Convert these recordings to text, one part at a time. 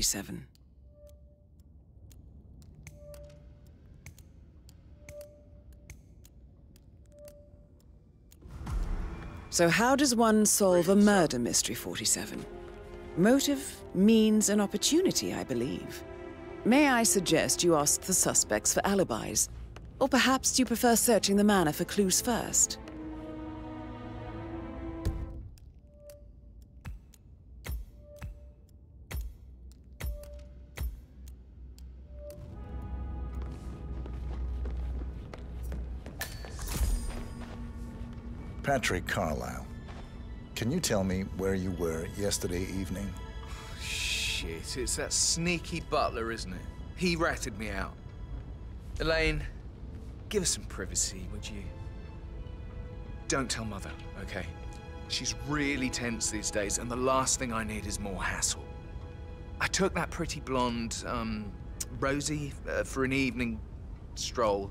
1947. So how does one solve a murder mystery, 47? Motive, means, and opportunity, I believe. May I suggest you ask the suspects for alibis? Or perhaps you prefer searching the manor for clues first? Patrick Carlisle, can you tell me where you were yesterday evening? Oh, shit, it's that sneaky butler, isn't it? He ratted me out. Elaine, give us some privacy, would you? Don't tell Mother, okay? She's really tense these days, and the last thing I need is more hassle. I took that pretty blonde, Rosie, for an evening stroll.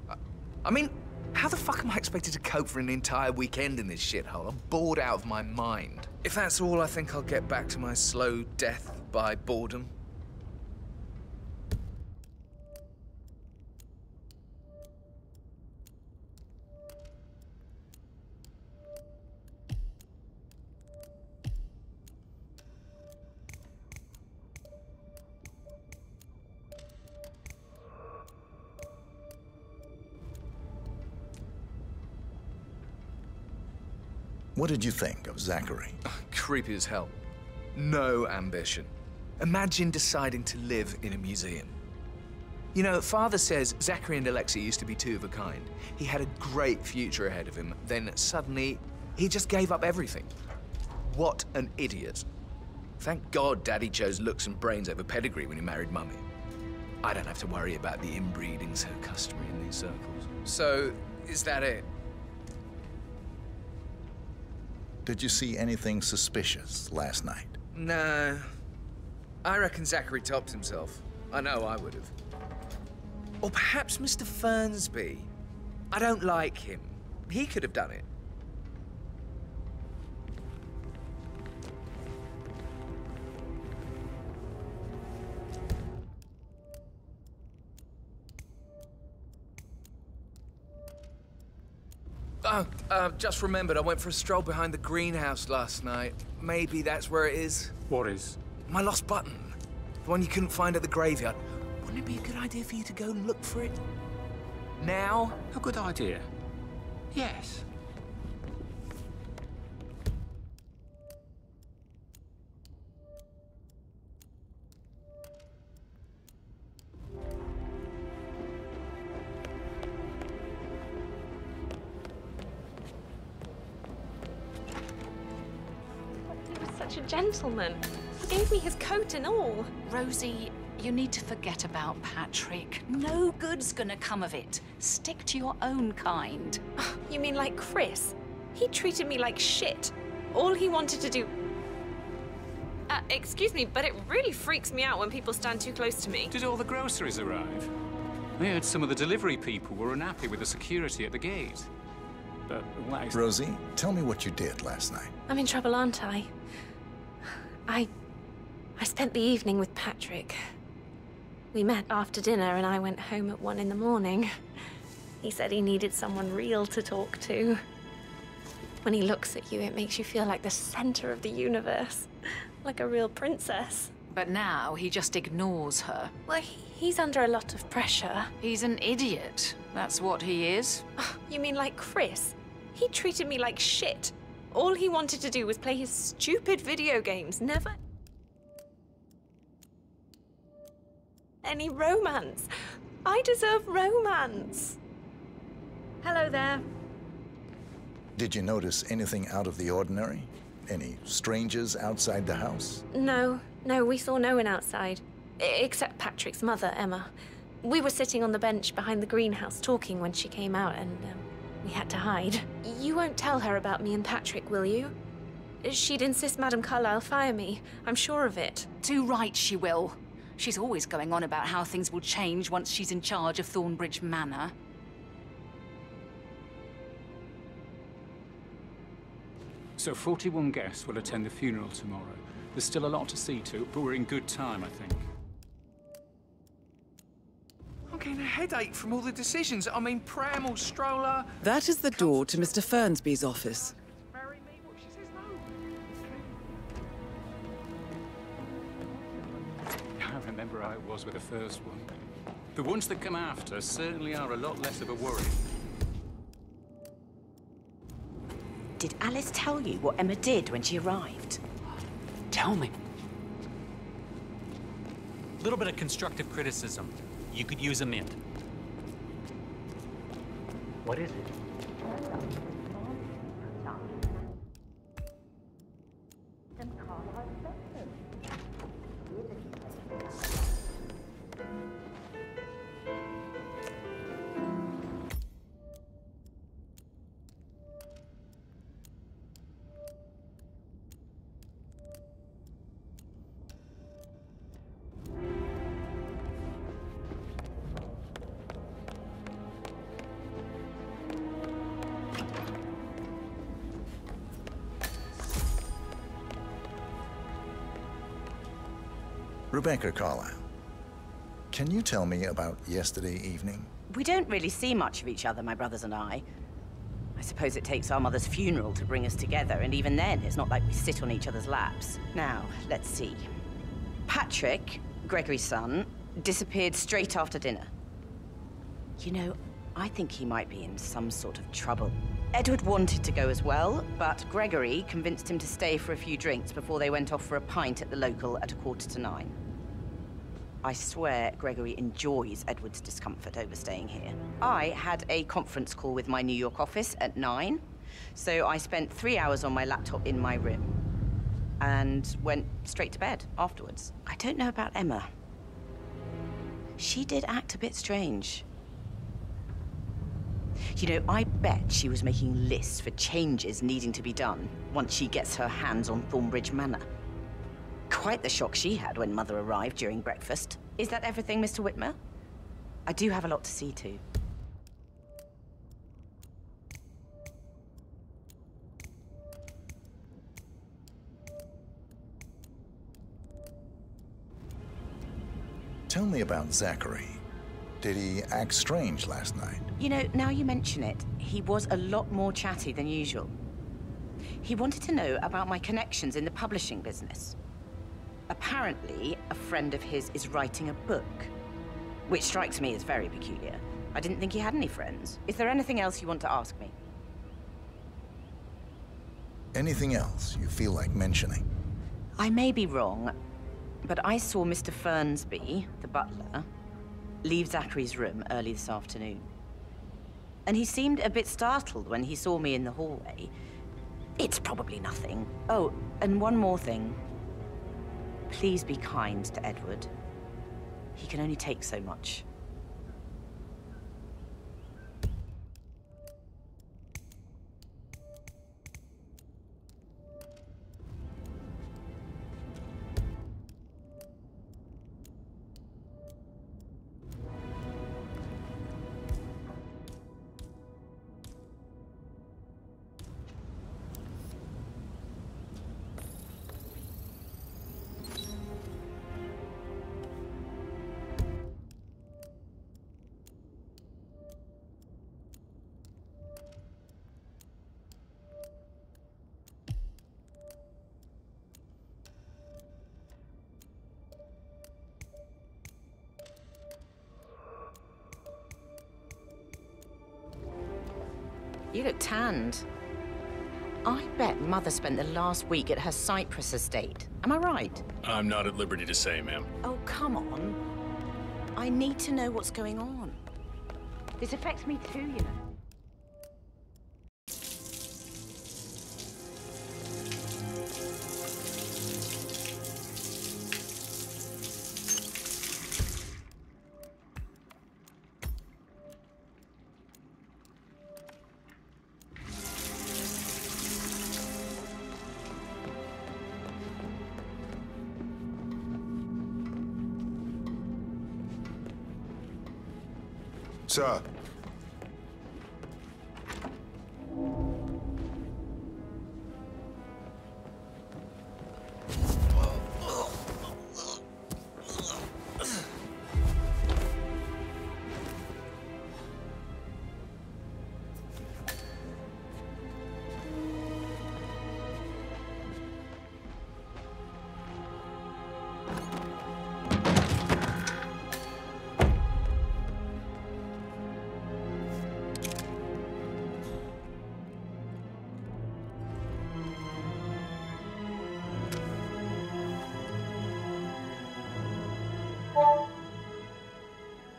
I mean, how the fuck am I expected to cope for an entire weekend in this shithole? I'm bored out of my mind. If that's all, I think I'll get back to my slow death by boredom. What did you think of Zachary? Oh, creepy as hell. No ambition. Imagine deciding to live in a museum. You know, Father says Zachary and Alexei used to be two of a kind. He had a great future ahead of him. Then suddenly, he just gave up everything. What an idiot. Thank God Daddy chose looks and brains over pedigree when he married Mummy. I don't have to worry about the inbreeding so customary in these circles. So, is that it? Did you see anything suspicious last night? No. I reckon Zachary topped himself. I know I would have. Or perhaps Mr. Fernsby. I don't like him. He could have done it. Oh, just remembered I went for a stroll behind the greenhouse last night. Maybe that's where it is. What is? My lost button. The one you couldn't find at the graveyard. Wouldn't it be a good idea for you to go and look for it? Now? A good idea. Yes. Gentleman. He gave me his coat and all. Rosie, you need to forget about Patrick. No good's gonna come of it. Stick to your own kind. You mean like Chris? He treated me like shit. All he wanted to do... excuse me, but it really freaks me out when people stand too close to me. Did all the groceries arrive? I heard some of the delivery people were unhappy with the security at the gate. But why... Rosie, tell me what you did last night. I'm in trouble, aren't I? I spent the evening with Patrick. We met after dinner and I went home at 1 in the morning. He said he needed someone real to talk to. When he looks at you, it makes you feel like the center of the universe, like a real princess. But now he just ignores her. Well, he's under a lot of pressure. He's an idiot. That's what he is. Oh, you mean like Chris? He treated me like shit. All he wanted to do was play his stupid video games, never any romance. I deserve romance. Hello there. Did you notice anything out of the ordinary? Any strangers outside the house? No, we saw no one outside, except Patrick's mother, Emma. We were sitting on the bench behind the greenhouse talking when she came out and... we had to hide. You won't tell her about me and Patrick, will you? She'd insist Madame Carlisle fire me. I'm sure of it. Too right she will. She's always going on about how things will change once she's in charge of Thornbridge Manor. So 41 guests will attend the funeral tomorrow. There's still a lot to see to, but we're in good time, I think. fucking headache from all the decisions. I mean, pram or stroller. That is the door to Mr. Fernsby's office. Marry me? What, she says no. I remember how it was with the first one. The ones that come after certainly are a lot less of a worry. Did Alice tell you what Emma did when she arrived? Tell me. A little bit of constructive criticism. You could use a mint. What is it? Rebecca Carlisle, can you tell me about yesterday evening? We don't really see much of each other, my brothers and I. I suppose it takes our mother's funeral to bring us together, and even then, it's not like we sit on each other's laps. Now, let's see. Patrick, Gregory's son, disappeared straight after dinner. You know, I think he might be in some sort of trouble. Edward wanted to go as well, but Gregory convinced him to stay for a few drinks before they went off for a pint at the local at 8:45. I swear Gregory enjoys Edward's discomfort over staying here. I had a conference call with my New York office at 9, so I spent 3 hours on my laptop in my room and went straight to bed afterwards. I don't know about Emma. She did act a bit strange. You know, I bet she was making lists for changes needing to be done once she gets her hands on Thornbridge Manor. Quite the shock she had when Mother arrived during breakfast. Is that everything, Mr. Whitmer? I do have a lot to see to. Tell me about Zachary. Did he act strange last night? You know, now you mention it, he was a lot more chatty than usual. He wanted to know about my connections in the publishing business. Apparently, a friend of his is writing a book, which strikes me as very peculiar. I didn't think he had any friends. Is there anything else you want to ask me? Anything else you feel like mentioning? I may be wrong, but I saw Mr. Fernsby, the butler, leave Zachary's room early this afternoon. And he seemed a bit startled when he saw me in the hallway. It's probably nothing. Oh, and one more thing. Please be kind to Edward. He can only take so much. You look tanned. I bet Mother spent the last week at her Cyprus estate. Am I right? I'm not at liberty to say, ma'am. Oh, come on. I need to know what's going on. This affects me too, you know. Sir.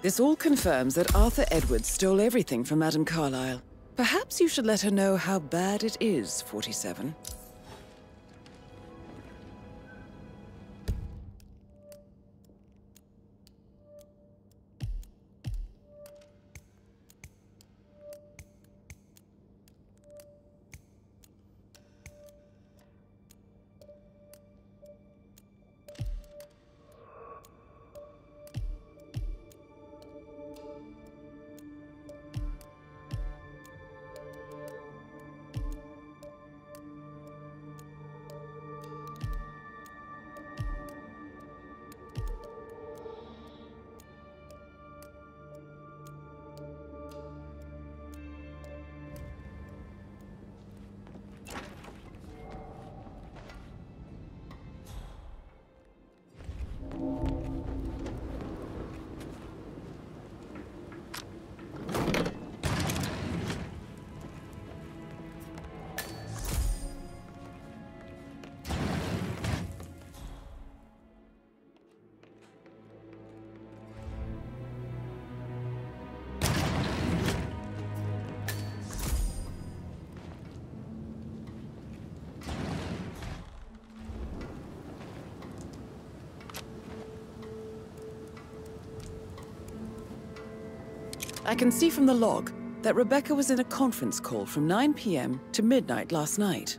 This all confirms that Arthur Edwards stole everything from Madame Carlisle. Perhaps you should let her know how bad it is, 47. I can see from the log that Rebecca was in a conference call from 9 PM to midnight last night.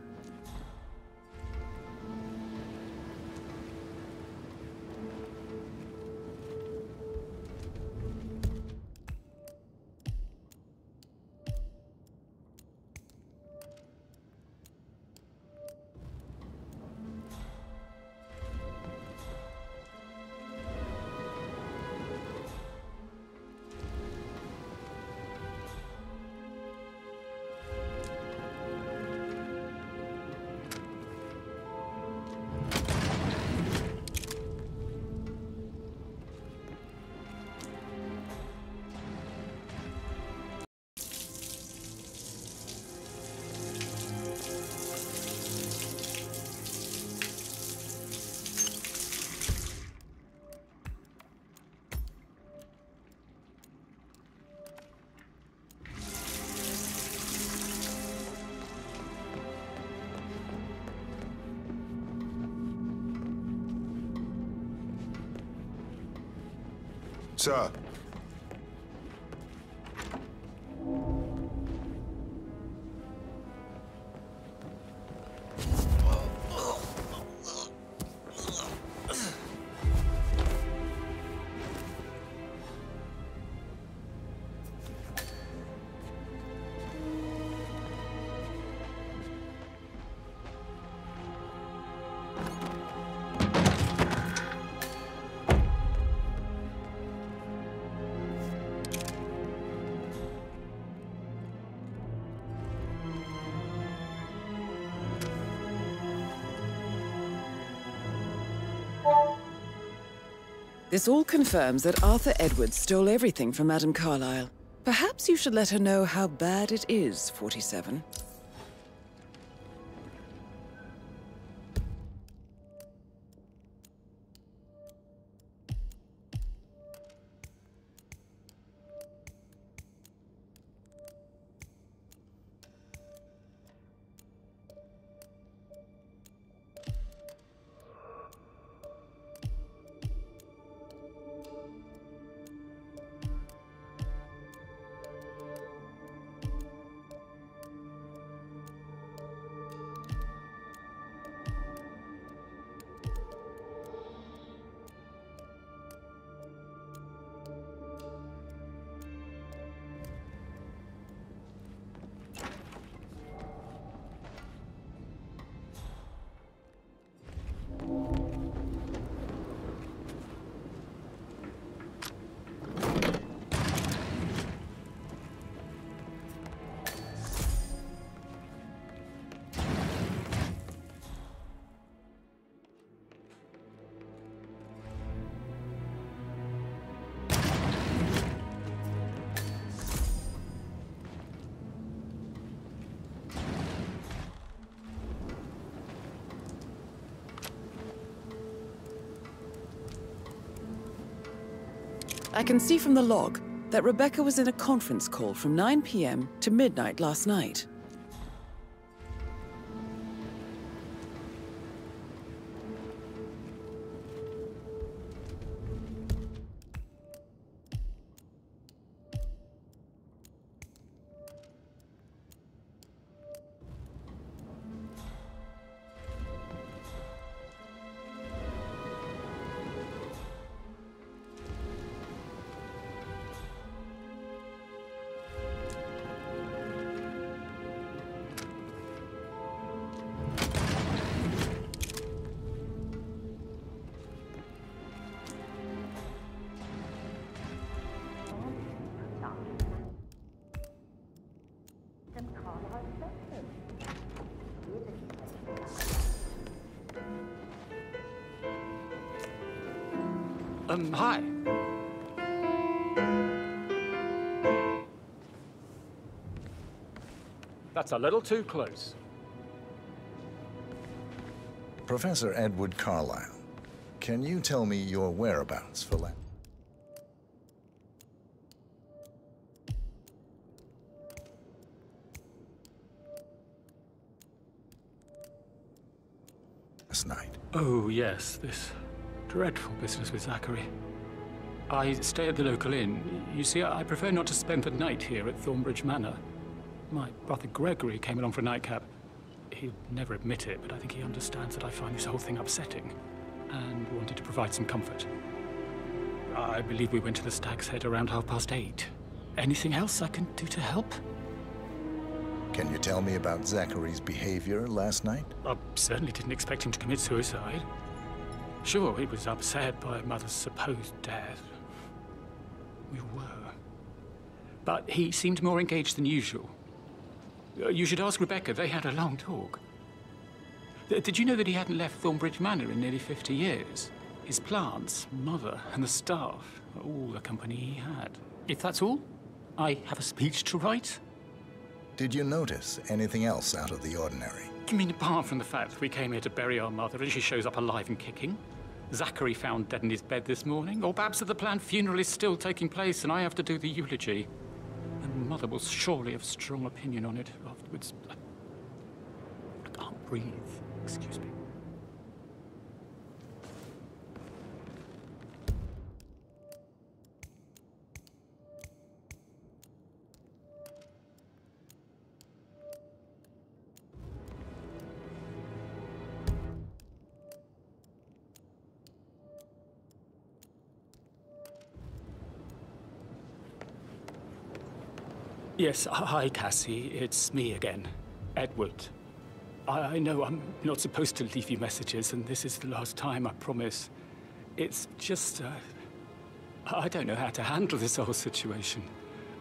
Sir. This all confirms that Arthur Edwards stole everything from Madame Carlisle. Perhaps you should let her know how bad it is, 47. I can see from the log that Rebecca was in a conference call from 9 p.m. to midnight last night. Hi. That's a little too close. Professor Edward Carlisle, can you tell me your whereabouts for last? Night. Oh, yes, this dreadful business with Zachary. I stay at the local inn. You see, I prefer not to spend the night here at Thornbridge Manor. My brother Gregory came along for a nightcap. He'd never admit it, but I think he understands that I find this whole thing upsetting and wanted to provide some comfort. I believe we went to the Stag's Head around 8:30. Anything else I can do to help? Can you tell me about Zachary's behavior last night? I certainly didn't expect him to commit suicide. Sure, he was upset by Mother's supposed death. We were. But he seemed more engaged than usual. You should ask Rebecca. They had a long talk. Did you know that he hadn't left Thornbridge Manor in nearly 50 years? His plants, Mother, and the staff, all the company he had. If that's all, I have a speech to write. Did you notice anything else out of the ordinary? You mean apart from the fact that we came here to bury our mother and she shows up alive and kicking? Zachary found dead in his bed this morning? Or perhaps that the planned funeral is still taking place and I have to do the eulogy? And Mother will surely have a strong opinion on it afterwards. I can't breathe. Excuse me. Yes, hi, Cassie. It's me again, Edward. I know I'm not supposed to leave you messages, and this is the last time, I promise. It's just, I don't know how to handle this whole situation.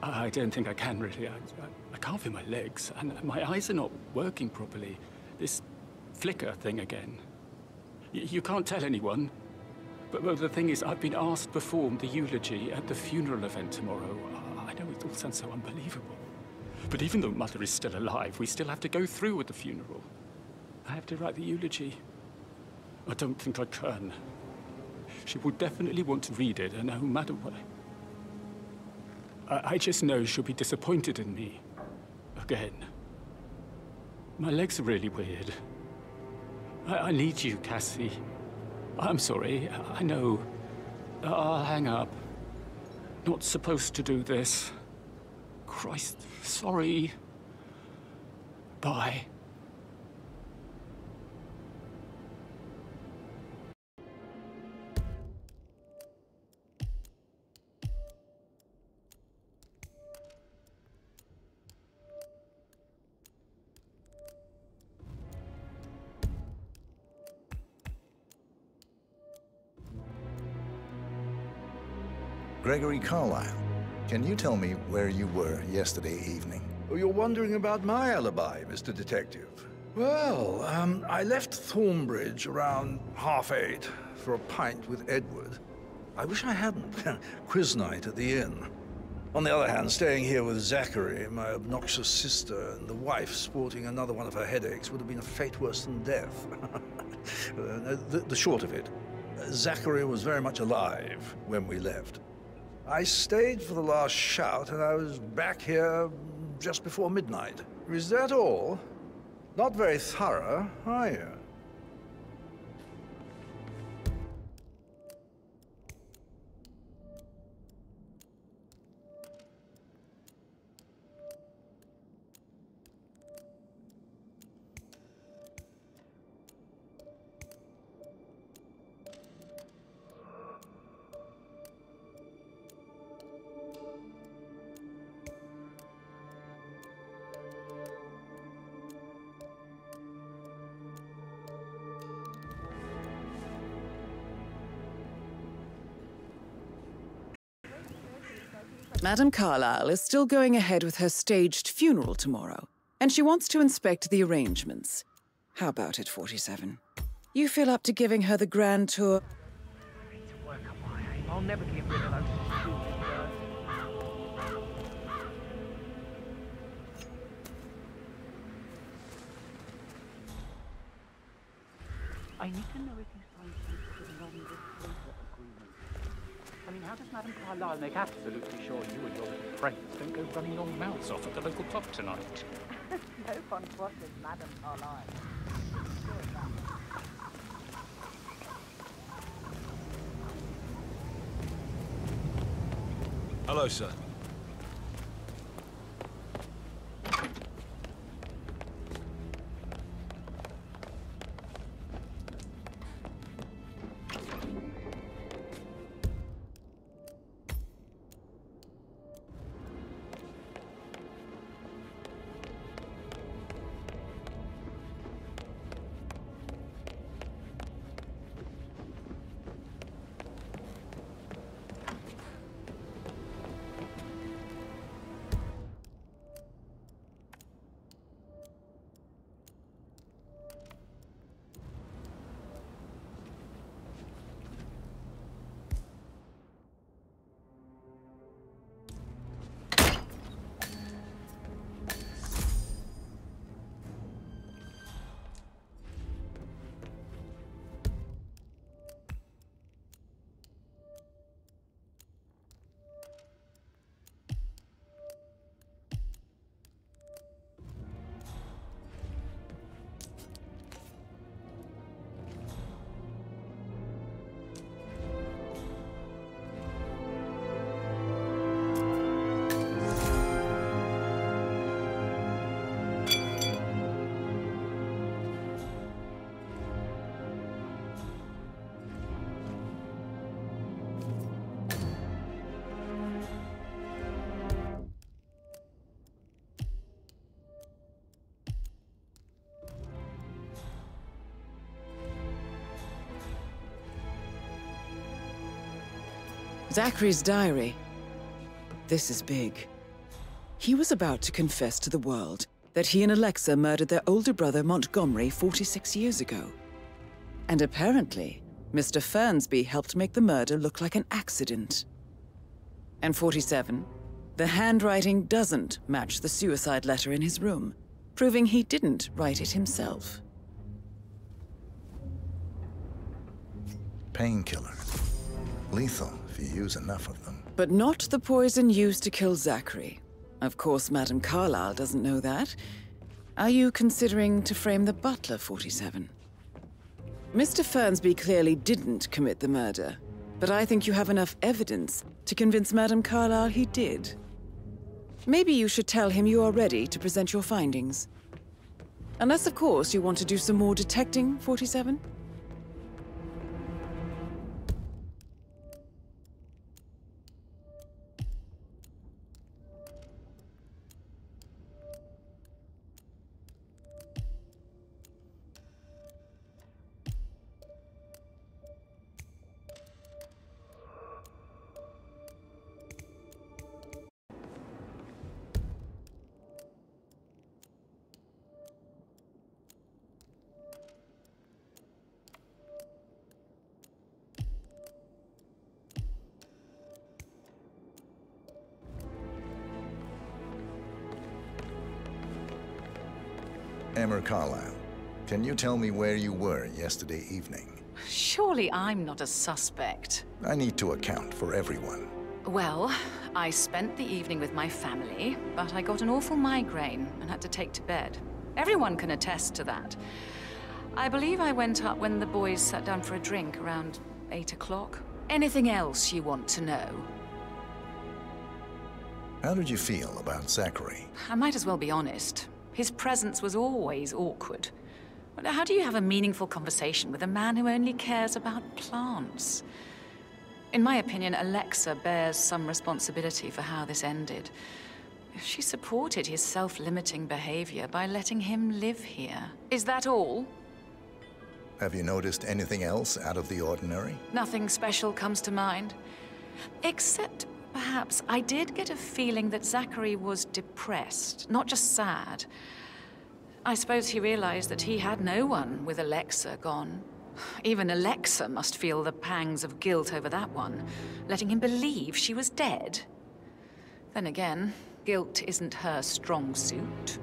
I don't think I can, really. I can't feel my legs, and my eyes are not working properly. This flicker thing again. You can't tell anyone. But the thing is, I've been asked to perform the eulogy at the funeral event tomorrow. I know it all sounds so unbelievable. But even though Mother is still alive, we still have to go through with the funeral. I have to write the eulogy. I don't think I can. She will definitely want to read it, and no matter what. I just know she'll be disappointed in me. Again. My legs are really weird. I need you, Cassie. I'm sorry, I know. I'll hang up. Not supposed to do this. Christ, sorry. Bye. Gregory Carlisle, can you tell me where you were yesterday evening? Oh, you're wondering about my alibi, Mr. Detective. Well, I left Thornbridge around 8:30 for a pint with Edward. I wish I hadn't. Quiz night at the inn. On the other hand, staying here with Zachary, my obnoxious sister, and the wife sporting another one of her headaches would have been a fate worse than death. The short of it, Zachary was very much alive when we left. I stayed for the last shout, and I was back here just before midnight. Is that all? Not very thorough, are you? Madame Carlisle is still going ahead with her staged funeral tomorrow, and she wants to inspect the arrangements. How about it, 47? You feel up to giving her the grand tour? I need to work on my aim. I'll never get rid of those stupid girls. I need to know if you signed something wrong with this paper agreement. I mean, how does Madame Carlisle make absolutely sure you and your little friends don't go running your mouths off at the local pub tonight? No fun to watch with Madame Carlisle. Hello, sir. Zachary's diary. This is big. He was about to confess to the world that he and Alexei murdered their older brother Montgomery 46 years ago. And apparently, Mr. Fernsby helped make the murder look like an accident. And 47, the handwriting doesn't match the suicide letter in his room, proving he didn't write it himself. Painkiller. Lethal, if you use enough of them. But not the poison used to kill Zachary. Of course, Madame Carlisle doesn't know that. Are you considering to frame the butler, 47? Mr. Fernsby clearly didn't commit the murder, but I think you have enough evidence to convince Madame Carlisle he did. Maybe you should tell him you are ready to present your findings. Unless, of course, you want to do some more detecting, 47? Emma Carlisle, can you tell me where you were yesterday evening? Surely I'm not a suspect. I need to account for everyone. Well, I spent the evening with my family, but I got an awful migraine and had to take to bed. Everyone can attest to that. I believe I went up when the boys sat down for a drink around 8 o'clock. Anything else you want to know? How did you feel about Zachary? I might as well be honest. His presence was always awkward. How do you have a meaningful conversation with a man who only cares about plants? In my opinion, Alexa bears some responsibility for how this ended. She supported his self-limiting behavior by letting him live here. Is that all? Have you noticed anything else out of the ordinary? Nothing special comes to mind. Except, perhaps, I did get a feeling that Zachary was depressed, not just sad. I suppose he realized that he had no one with Alexa gone. Even Alexa must feel the pangs of guilt over that one, letting him believe she was dead. Then again, guilt isn't her strong suit.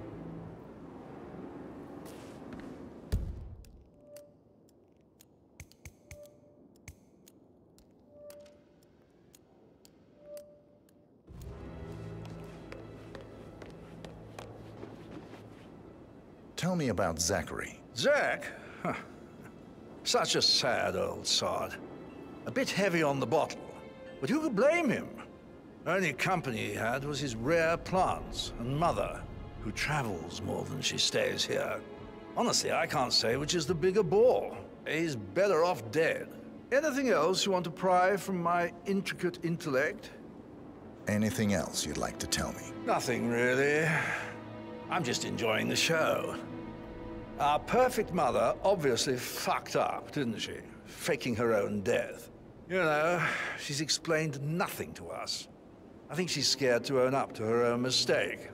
Tell me about Zachary. Zach? Huh. Such a sad old sod. A bit heavy on the bottle, but who could blame him? Only company he had was his rare plants and mother, who travels more than she stays here. Honestly, I can't say which is the bigger bore. He's better off dead. Anything else you want to pry from my intricate intellect? Anything else you'd like to tell me? Nothing, really. I'm just enjoying the show. Our perfect mother obviously fucked up, didn't she? Faking her own death. You know, she's explained nothing to us. I think she's scared to own up to her own mistake.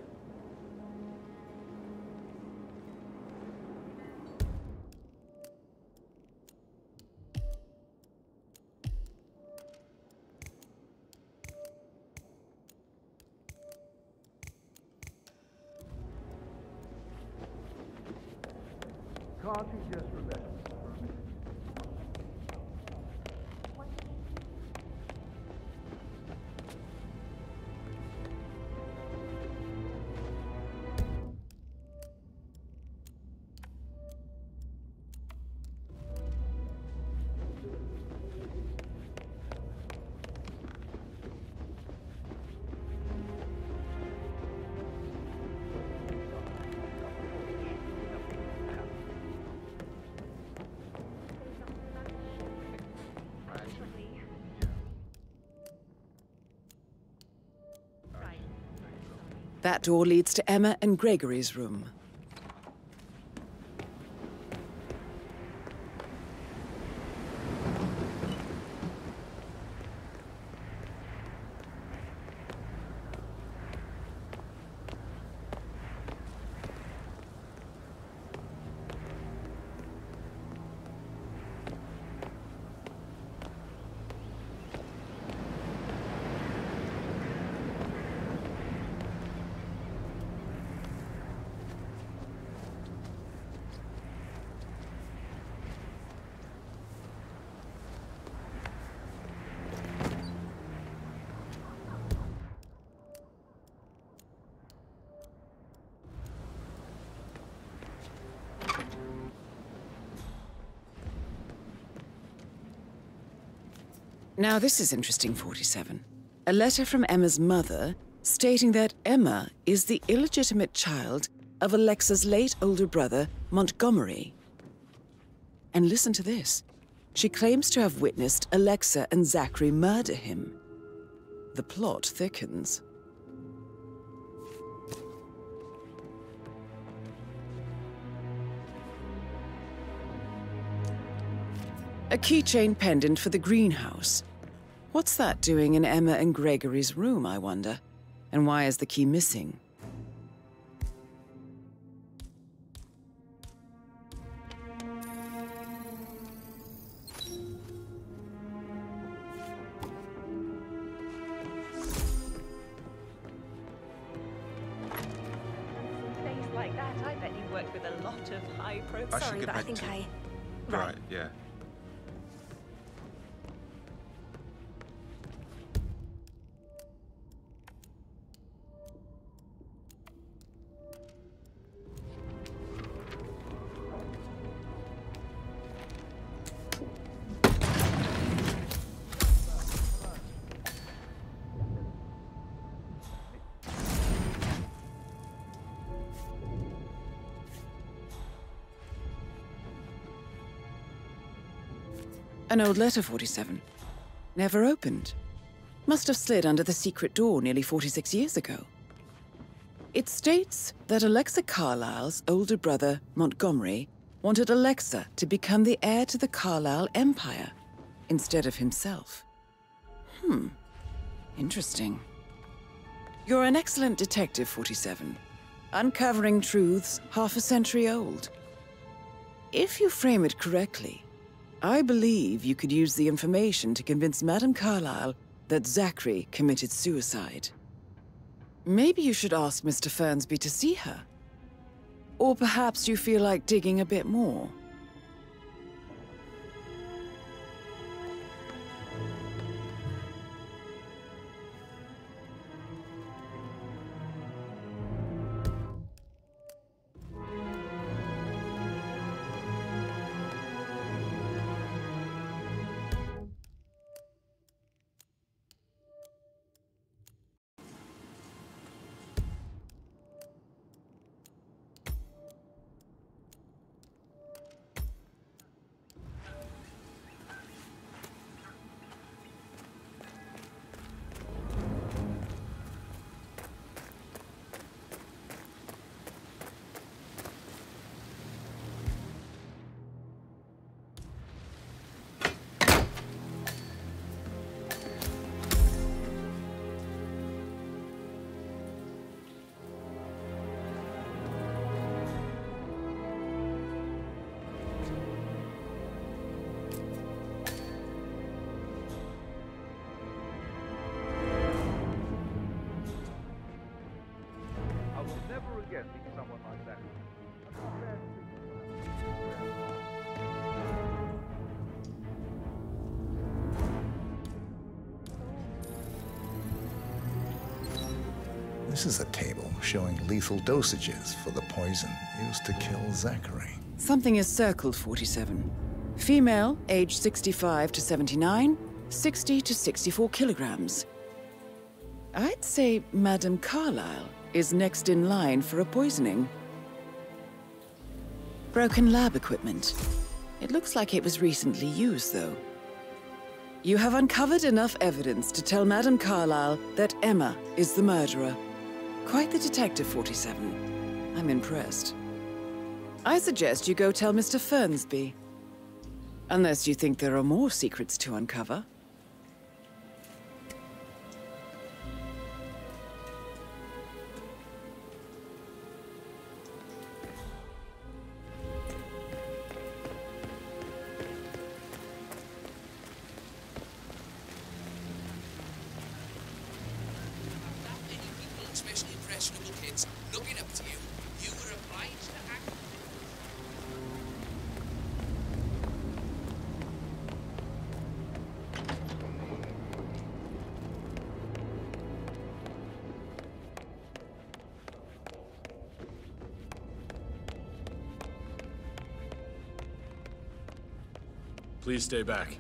That door leads to Emma and Gregory's room. Now, this is interesting, 47. A letter from Emma's mother stating that Emma is the illegitimate child of Alexa's late older brother, Montgomery. And listen to this. She claims to have witnessed Alexa and Zachary murder him. The plot thickens. A keychain pendant for the greenhouse. What's that doing in Emma and Gregory's room, I wonder? And why is the key missing? Things like that, I bet you work with a lot of high-profile... Sorry, but I think I... Right, yeah. An old letter, 47. Never opened. Must have slid under the secret door nearly 46 years ago. It states that Alexei Carlisle's older brother, Montgomery, wanted Alexei to become the heir to the Carlisle Empire instead of himself. Interesting. You're an excellent detective, 47. Uncovering truths half a century old. If you frame it correctly, I believe you could use the information to convince Madame Carlisle that Zachary committed suicide. Maybe you should ask Mr. Fernsby to see her. Or perhaps you feel like digging a bit more. This is a table showing lethal dosages for the poison used to kill Zachary. Something is circled, 47. Female, age 65 to 79, 60 to 64 kilograms. I'd say Madame Carlisle is next in line for a poisoning. Broken lab equipment. It looks like it was recently used, though. You have uncovered enough evidence to tell Madame Carlisle that Emma is the murderer. Quite the detective, 47. I'm impressed. I suggest you go tell Mr. Fernsby. Unless you think there are more secrets to uncover. Please stay back.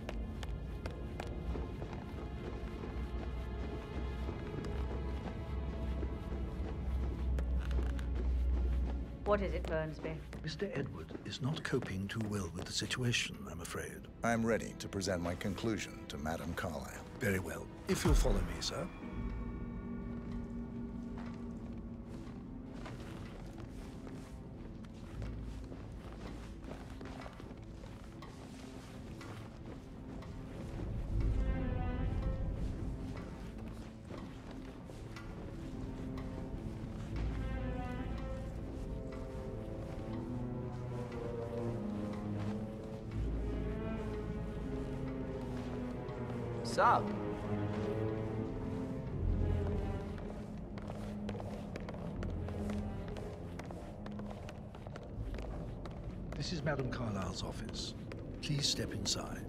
What is it, Fernsby? Mr. Edward is not coping too well with the situation, I'm afraid. I am ready to present my conclusion to Madame Carlisle. Very well. If you'll follow me, sir. Up. This is Madame Carlisle's office. Please step inside.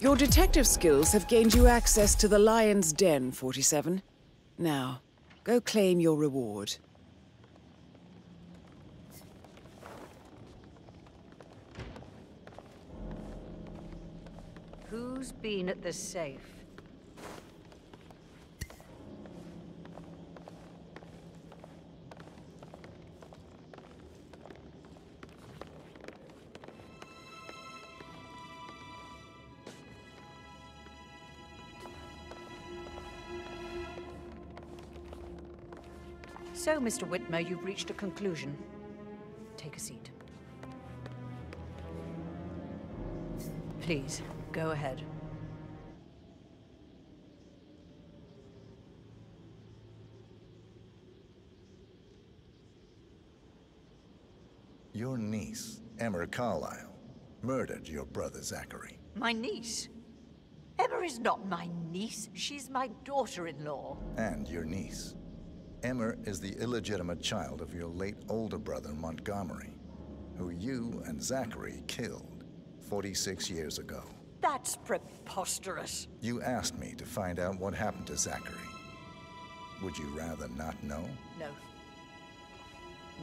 Your detective skills have gained you access to the Lion's Den, 47. Now, go claim your reward. Who's been at the safe? So, Mr. Whitmer, you've reached a conclusion. Take a seat. Please, go ahead. Your niece, Emma Carlisle, murdered your brother Zachary. My niece? Emma is not my niece. She's my daughter-in-law. And your niece. Emma is the illegitimate child of your late older brother, Montgomery, who you and Zachary killed 46 years ago. That's preposterous. You asked me to find out what happened to Zachary. Would you rather not know? No.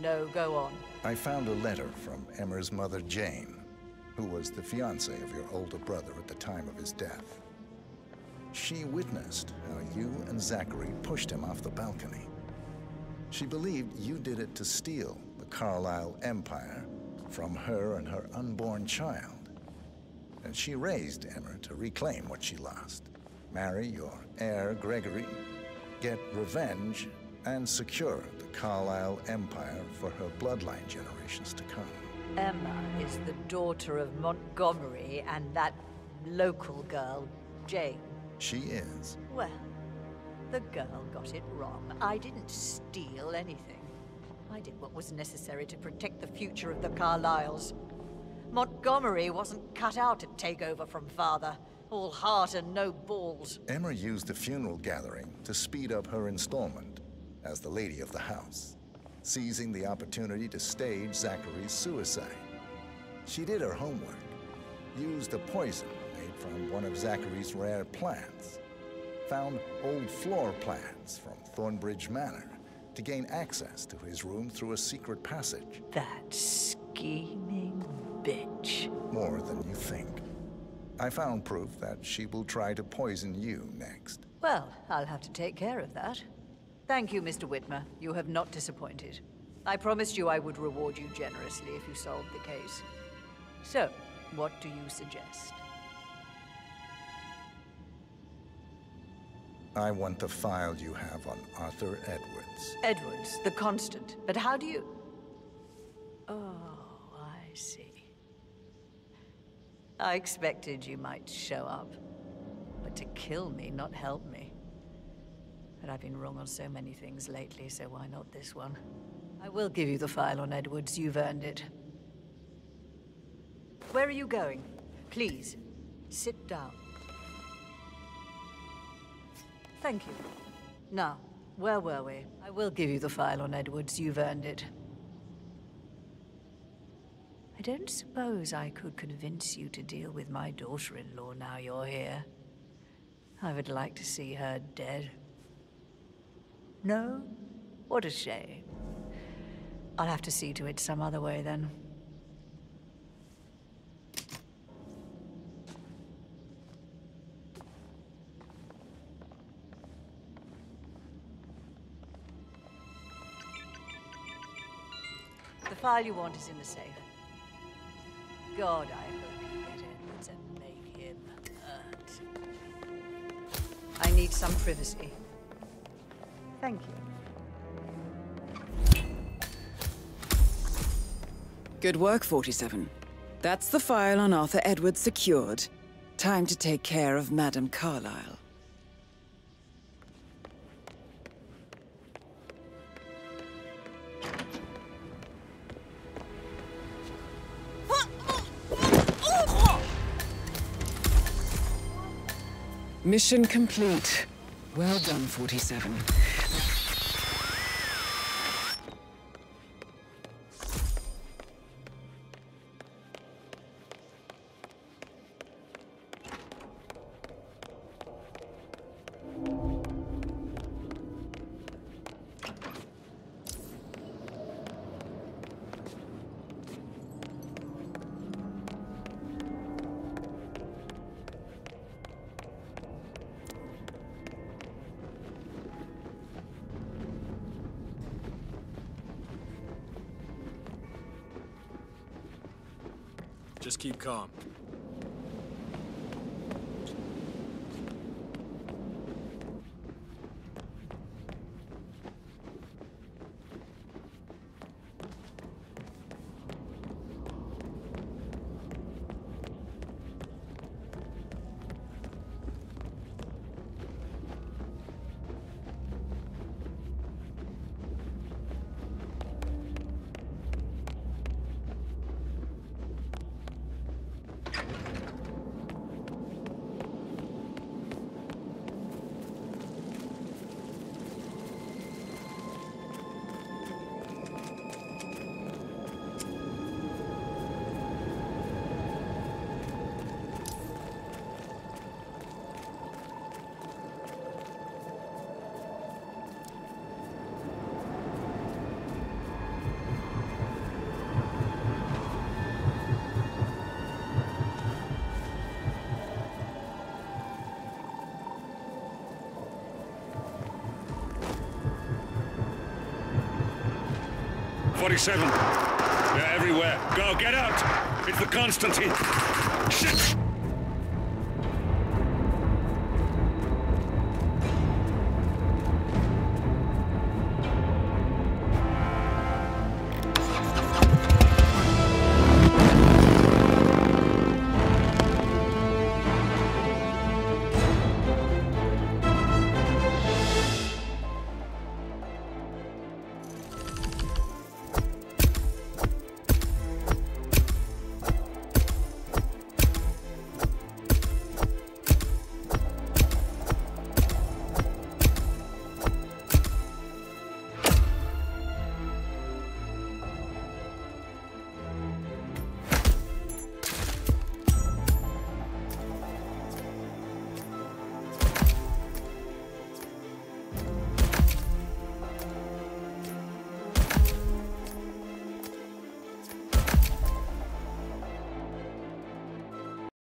No, go on. I found a letter from Emma's mother, Jane, who was the fiancée of your older brother at the time of his death. She witnessed how you and Zachary pushed him off the balcony. She believed you did it to steal the Carlisle Empire from her and her unborn child. And she raised Emma to reclaim what she lost, marry your heir, Gregory, get revenge, and secure the Carlisle Empire for her bloodline generations to come. Emma is the daughter of Montgomery and that local girl, Jane. She is. Well, the girl got it wrong. I didn't steal anything. I did what was necessary to protect the future of the Carlisles. Montgomery wasn't cut out to take over from Father. All heart and no balls. Emma used the funeral gathering to speed up her installment as the lady of the house, seizing the opportunity to stage Zachary's suicide. She did her homework, used a poison made from one of Zachary's rare plants, found old floor plans from Thornbridge Manor to gain access to his room through a secret passage. That scheming bitch. More than you think. I found proof that she will try to poison you next. Well, I'll have to take care of that. Thank you, Mr. Whitmer. You have not disappointed. I promised you I would reward you generously if you solved the case. So, what do you suggest? I want the file you have on Arthur Edwards. Edwards, the Constant. But how do you... Oh, I see. I expected you might show up. But to kill me, not help me. But I've been wrong on so many things lately, so why not this one? I will give you the file on Edwards. You've earned it. Where are you going? Please, sit down. Thank you. Now, where were we? I will give you the file on Edwards. You've earned it. I don't suppose I could convince you to deal with my daughter-in-law now you're here. I would like to see her dead. No? What a shame. I'll have to see to it some other way, then. The file you want is in the safe. God, I hope you get it and make him hurt. I need some privacy. Thank you. Good work, 47. That's the file on Arthur Edwards secured. Time to take care of Madame Carlisle. Mission complete. Well done, 47. Just keep calm. 47. They're everywhere. Go, get out! It's the Constantine. Shit!